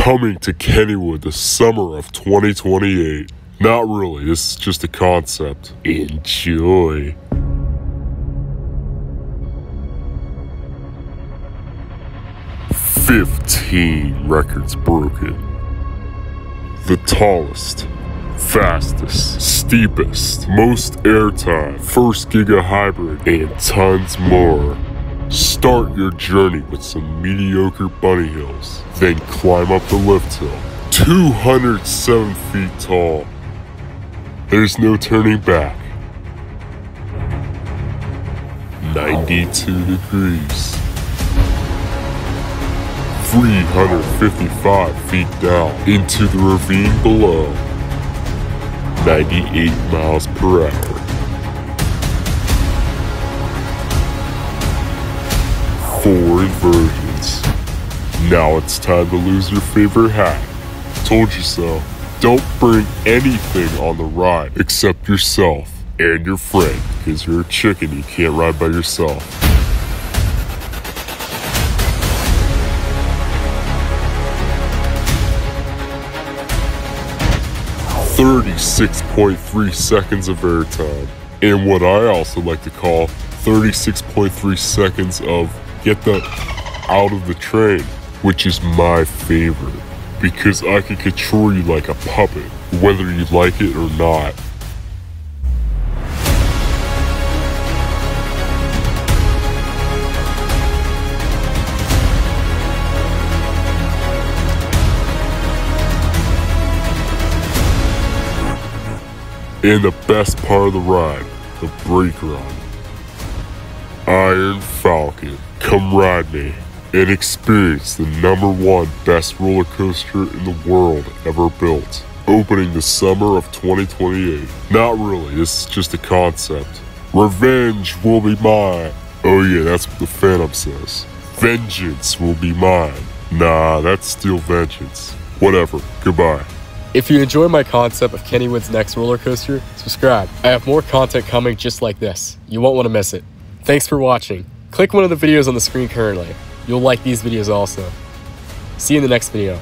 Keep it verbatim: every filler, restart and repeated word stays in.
coming to Kennywood the summer of twenty twenty-eight. Not really, this is just a concept. Enjoy. fifteen records broken. The tallest, fastest, steepest, most airtime, first giga hybrid, and tons more. Start your journey with some mediocre bunny hills, then climb up the lift hill, two hundred seven feet tall. There's no turning back. ninety-two degrees. three hundred fifty-five feet down into the ravine below. ninety-eight miles per hour. Four inversions. Now it's time to lose your favorite hat. Told you so. Don't bring anything on the ride except yourself and your friend, because you're a chicken, you can't ride by yourself. thirty-six point three seconds of airtime, and what I also like to call thirty-six point three seconds of get the out of the train, which is my favorite, because I can control you like a puppet, whether you like it or not. And the best part of the ride, the brake run. Iron Falcon, come ride me and experience the number one best roller coaster in the world ever built. Opening the summer of twenty twenty-eight. Not really, this is just a concept. Revenge will be mine. Oh yeah, that's what the Phantom says. Vengeance will be mine. Nah, that's still vengeance. Whatever, goodbye. If you enjoy my concept of Kennywood's next roller coaster, subscribe. I have more content coming just like this. You won't want to miss it. Thanks for watching. Click one of the videos on the screen currently. You'll like these videos also. See you in the next video.